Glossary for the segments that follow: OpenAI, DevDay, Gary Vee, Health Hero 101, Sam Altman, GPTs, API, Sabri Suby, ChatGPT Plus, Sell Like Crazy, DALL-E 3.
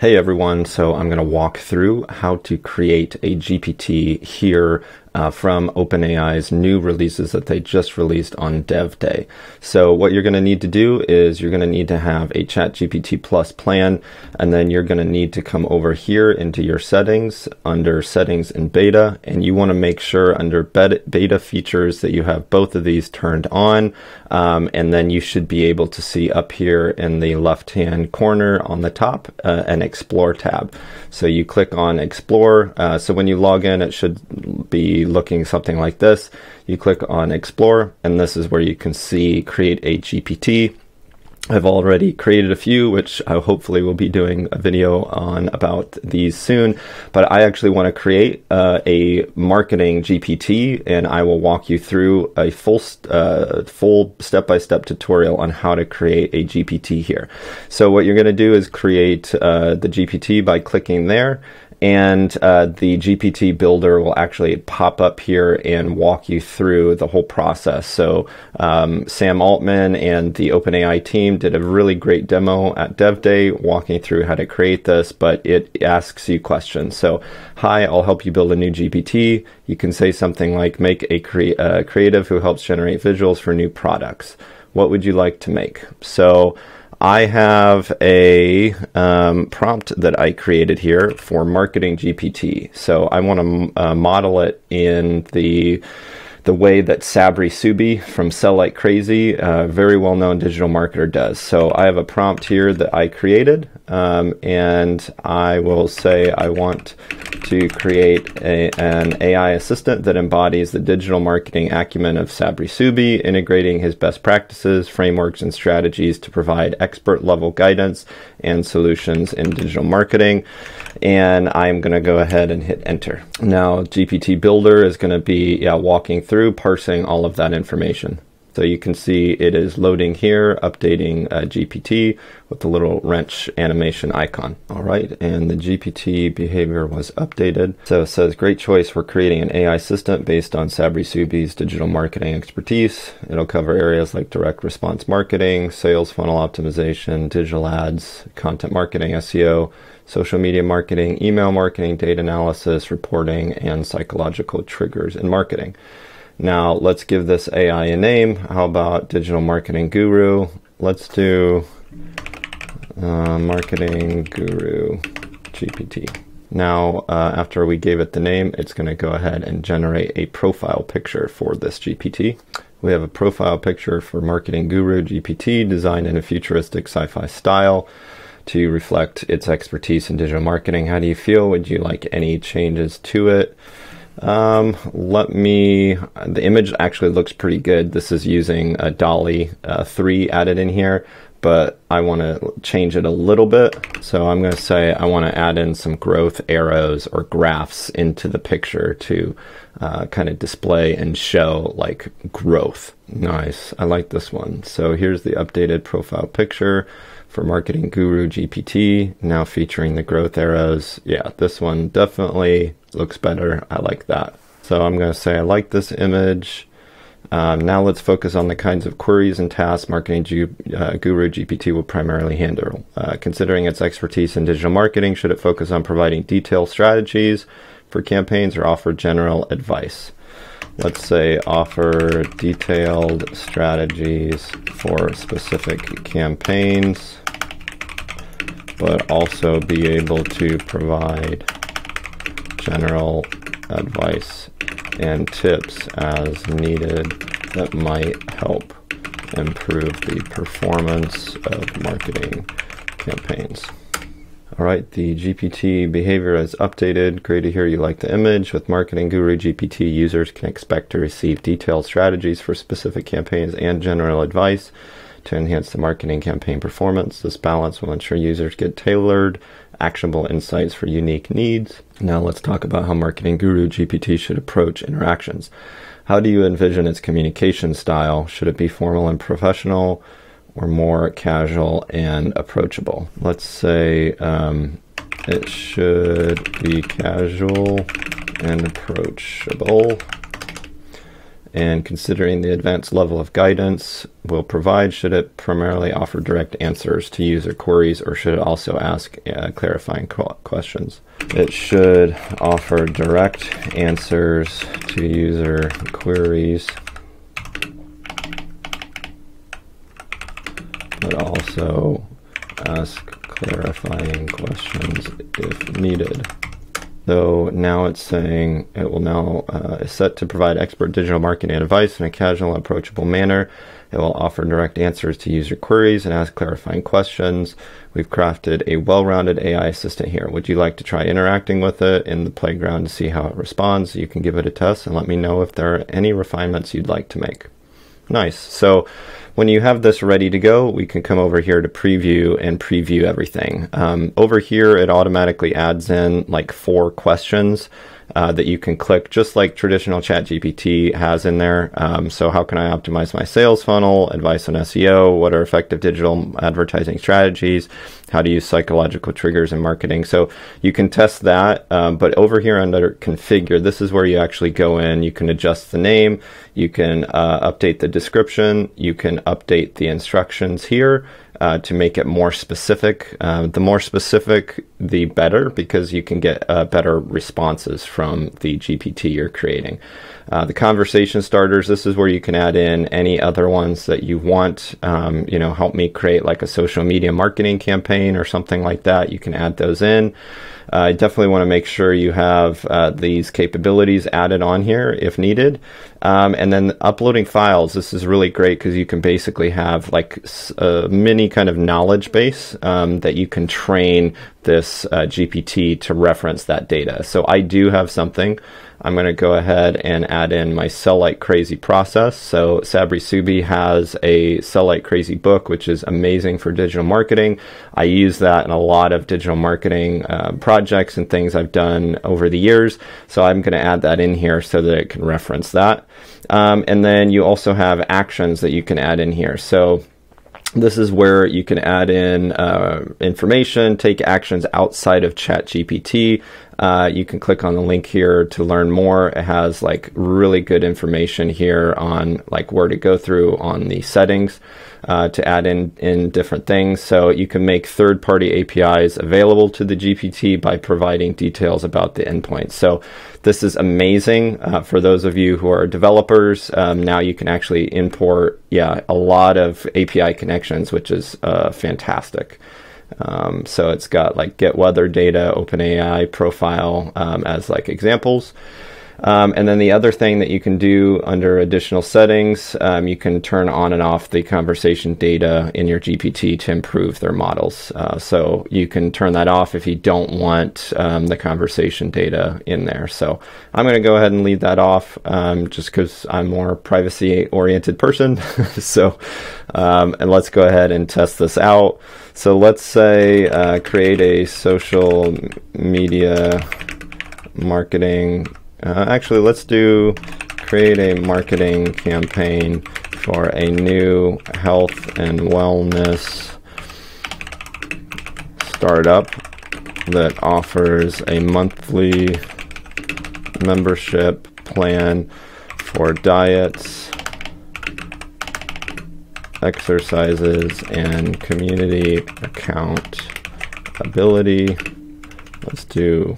Hey everyone, so I'm going to walk through how to create a GPT here from OpenAI's new releases that they just released on DevDay. So what you're going to need to do is you're going to need to have a ChatGPT Plus plan, and then you're going to need to come over here into your settings under settings and beta, and you want to make sure under beta features that you have both of these turned on, and then you should be able to see up here in the left hand corner on the top an Explore tab. So you click on Explore. So when you log in, it should be looking something like this. You click on Explore, and this is where you can see Create a GPT. I've already created a few, which I hopefully will be doing a video on about these soon, but I actually want to create a marketing GPT, and I will walk you through a full step-by-step tutorial on how to create a GPT here. So what you're going to do is create the GPT by clicking there, and the GPT builder will actually pop up here and walk you through the whole process. So Sam Altman and the OpenAI team did a really great demo at DevDay walking through how to create this, but it asks you questions. So, hi, I'll help you build a new GPT. You can say something like, make a creative who helps generate visuals for new products. What would you like to make? So I have a prompt that I created here for marketing GPT. So I want to model it in the way that Sabri Suby from Sell Like Crazy, a very well-known digital marketer, does. So I have a prompt here that I created, and I will say I want to create an AI assistant that embodies the digital marketing acumen of Sabri Suby, integrating his best practices, frameworks, and strategies to provide expert-level guidance and solutions in digital marketing. And I'm going to go ahead and hit Enter. Now, GPT Builder is going to be walking through parsing all of that information. So you can see it is loading here, updating GPT with the little wrench animation icon. All right, and the GPT behavior was updated. So it says, great choice for creating an AI assistant based on Sabri Suby's digital marketing expertise. It'll cover areas like direct response marketing, sales funnel optimization, digital ads, content marketing, SEO, social media marketing, email marketing, data analysis, reporting, and psychological triggers in marketing. Now let's give this AI a name. How about digital marketing guru? Let's do marketing guru GPT. Now after we gave it the name, it's going to go ahead and generate a profile picture for this GPT. We have a profile picture for marketing guru GPT designed in a futuristic sci-fi style to reflect its expertise in digital marketing. How do you feel? Would you like any changes to it? The image actually looks pretty good. This is using a DALL-E 3 added in here, but I want to change it a little bit. So I'm going to say I want to add in some growth arrows or graphs into the picture to kind of display and show like growth. Nice. I like this one. So here's the updated profile picture for marketing guru GPT, now featuring the growth arrows. Yeah, this one definitely looks better. I like that. So I'm going to say I like this image. Now let's focus on the kinds of queries and tasks marketing guru GPT will primarily handle. Considering its expertise in digital marketing, should it focus on providing detailed strategies for campaigns or offer general advice? Let's say offer detailed strategies for specific campaigns, but also be able to provide general advice and tips as needed that might help improve the performance of marketing campaigns. All right, the GPT behavior is updated. Great to hear you like the image. With Marketing Guru GPT, users can expect to receive detailed strategies for specific campaigns and general advice to enhance the marketing campaign performance. This balance will ensure users get tailored, actionable insights for unique needs. Now let's talk about how Marketing Guru GPT should approach interactions. How do you envision its communication style? Should it be formal and professional, or more casual and approachable? Let's say it should be casual and approachable, and considering the advanced level of guidance will provide, should it primarily offer direct answers to user queries, or should it also ask clarifying questions? It should offer direct answers to user queries, but also ask clarifying questions if needed. So now it's saying it will now is set to provide expert digital marketing advice in a casual, approachable manner. It will offer direct answers to user queries and ask clarifying questions. We've crafted a well-rounded AI assistant here. Would you like to try interacting with it in the playground to see how it responds? You can give it a test and let me know if there are any refinements you'd like to make. Nice. So when you have this ready to go, we can come over here to preview and preview everything. Over here, it automatically adds in like 4 questions that you can click, just like traditional ChatGPT has in there. So how can I optimize my sales funnel? Advice on SEO? What are effective digital advertising strategies? How to use psychological triggers in marketing? So you can test that, but over here under configure, this is where you actually go in. You can adjust the name, you can update the description, you can update the instructions here to make it more specific. The more specific, the better, because you can get better responses from the GPT you're creating. The conversation starters, this is where you can add in any other ones that you want. You know, help me create like a social media marketing campaign or something like that. You can add those in. I definitely want to make sure you have these capabilities added on here if needed. And then uploading files, this is really great because you can basically have like a mini kind of knowledge base that you can train this GPT to reference that data. So I do have something. I'm going to go ahead and add in my Sell Like Crazy process. So Sabri Suby has a Sell Like Crazy book, which is amazing for digital marketing. I use that in a lot of digital marketing projects and things I've done over the years. So I'm going to add that in here so that it can reference that. And then you also have actions that you can add in here. So this is where you can add in information, take actions outside of ChatGPT. You can click on the link here to learn more. It has like really good information here on like where to go through on the settings to add in different things. So you can make third-party APIs available to the GPT by providing details about the endpoint. So this is amazing for those of you who are developers. Now you can actually import, a lot of API connections, which is fantastic. So it's got like get weather data, OpenAI profile as like examples. And then the other thing that you can do under additional settings, you can turn on and off the conversation data in your GPT to improve their models. So you can turn that off if you don't want the conversation data in there. So I'm going to go ahead and leave that off just because I'm more privacy-oriented person. So and let's go ahead and test this out. So let's say create a social media marketing actually, let's do create a marketing campaign for a new health and wellness startup that offers a monthly membership plan for diets, exercises, and community accountability. Let's do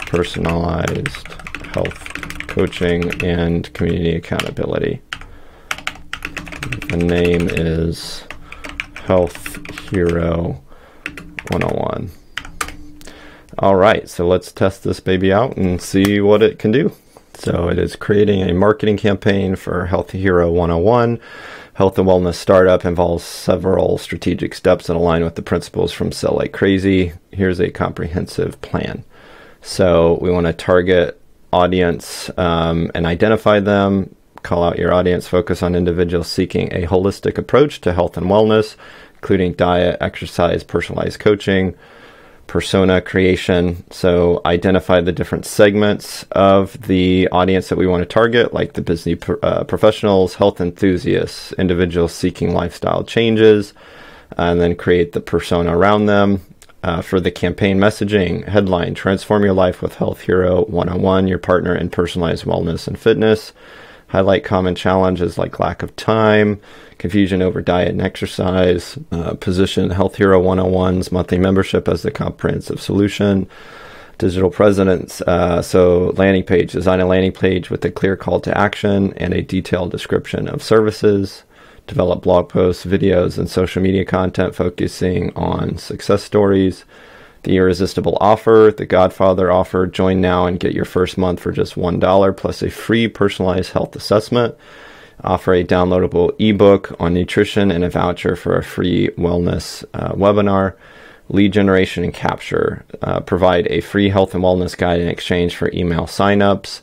personalized health coaching and community accountability. The name is Health Hero 101. All right, so let's test this baby out and see what it can do. So it is creating a marketing campaign for Health Hero 101. Health and wellness startup involves several strategic steps that align with the principles from Sell Like Crazy. Here's a comprehensive plan. So we want to target audience and identify them, call out your audience, focus on individuals seeking a holistic approach to health and wellness, including diet, exercise, personalized coaching, persona creation. So identify the different segments of the audience that we want to target, like the busy professionals, health enthusiasts, individuals seeking lifestyle changes, and then create the persona around them. For the campaign messaging, headline, transform your life with Health Hero 101, your partner in personalized wellness and fitness. Highlight common challenges like lack of time, confusion over diet and exercise, position Health Hero 101's monthly membership as the comprehensive solution, digital presence. So landing page, design a landing page with a clear call to action and a detailed description of services, develop blog posts, videos, and social media content focusing on success stories, the irresistible offer, the Godfather offer. Join now and get your first month for just $1 plus a free personalized health assessment. Offer a downloadable ebook on nutrition and a voucher for a free wellness webinar. Lead generation and capture. Provide a free health and wellness guide in exchange for email signups.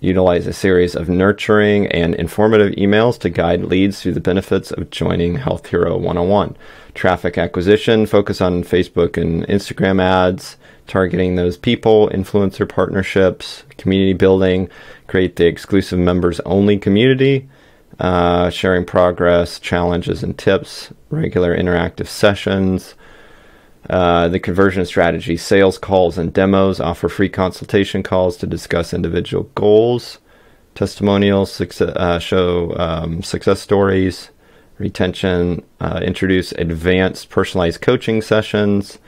Utilize a series of nurturing and informative emails to guide leads through the benefits of joining Health Hero 101. Traffic acquisition, focus on Facebook and Instagram ads, targeting those people, influencer partnerships, community building, create the exclusive members only community, sharing progress, challenges and tips, regular interactive sessions. The conversion strategy, sales calls and demos, offer free consultation calls to discuss individual goals, testimonials, show success stories, retention, introduce advanced personalized coaching sessions.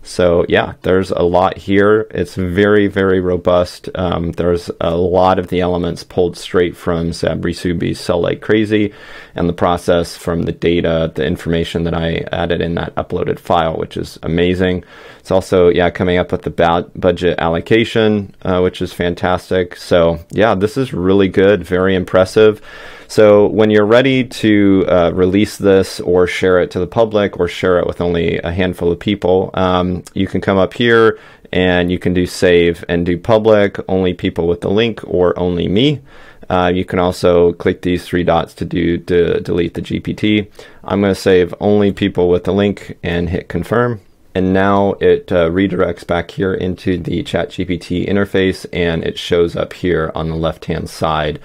So yeah, there's a lot here. It's very, very robust. There's a lot of the elements pulled straight from Sabri Suby's Sell Like Crazy and the process from the data, the information that I added in that uploaded file, which is amazing. It's also, yeah, coming up with the budget allocation, which is fantastic. So yeah, this is really good, very impressive. So when you're ready to release this or share it to the public or share it with only a handful of people, you can come up here and you can do save and do public, only people with the link or only me. You can also click these three dots to delete the GPT. I'm going to save only people with the link and hit confirm. And now it redirects back here into the ChatGPT interface and it shows up here on the left-hand side.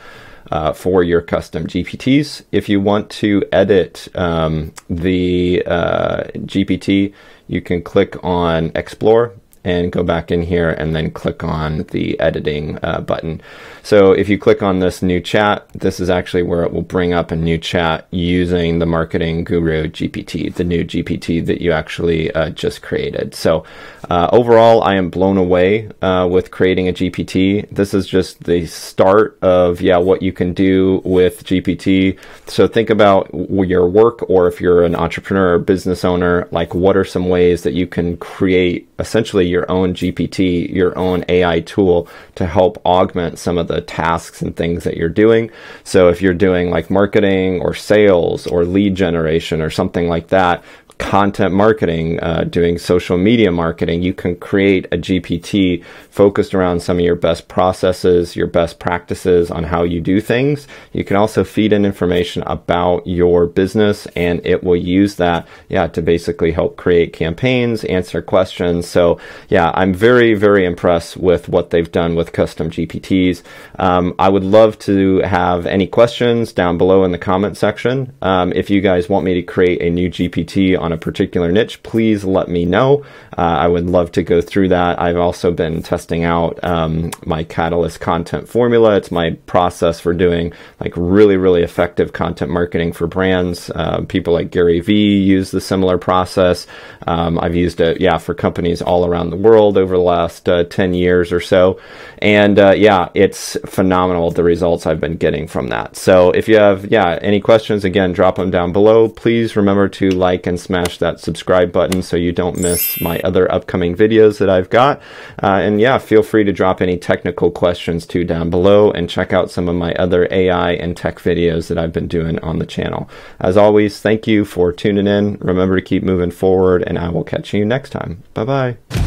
For your custom GPTs. If you want to edit the GPT, you can click on Explore and go back in here and then click on the editing button. So if you click on this new chat, this is actually where it will bring up a new chat using the Marketing Guru GPT, the new GPT that you actually just created. So overall, I am blown away with creating a GPT. This is just the start of, yeah, what you can do with GPT. So think about your work, or if you're an entrepreneur or business owner, like what are some ways that you can create essentially your own GPT, your own AI tool to help augment some of the tasks and things that you're doing. So if you're doing like marketing or sales or lead generation or something like that, content marketing, doing social media marketing, you can create a GPT focused around some of your best processes, your best practices on how you do things. You can also feed in information about your business and it will use that, yeah, to basically help create campaigns, answer questions. So yeah, I'm very, very impressed with what they've done with custom GPTs. I would love to have any questions down below in the comment section. If you guys want me to create a new GPT on a particular niche, please let me know. I would love to go through that. I've also been testing out my Catalyst content formula. It's my process for doing like really, really effective content marketing for brands. People like Gary Vee use the similar process. I've used it, yeah, for companies all around the world over the last 10 years or so. And yeah, it's phenomenal, the results I've been getting from that. So if you have, yeah, any questions, again, drop them down below. Please remember to like and smash that subscribe button so you don't miss my other upcoming videos that I've got. And yeah, feel free to drop any technical questions too down below and check out some of my other AI and tech videos that I've been doing on the channel. As always, thank you for tuning in. Remember to keep moving forward and I will catch you next time. Bye-bye.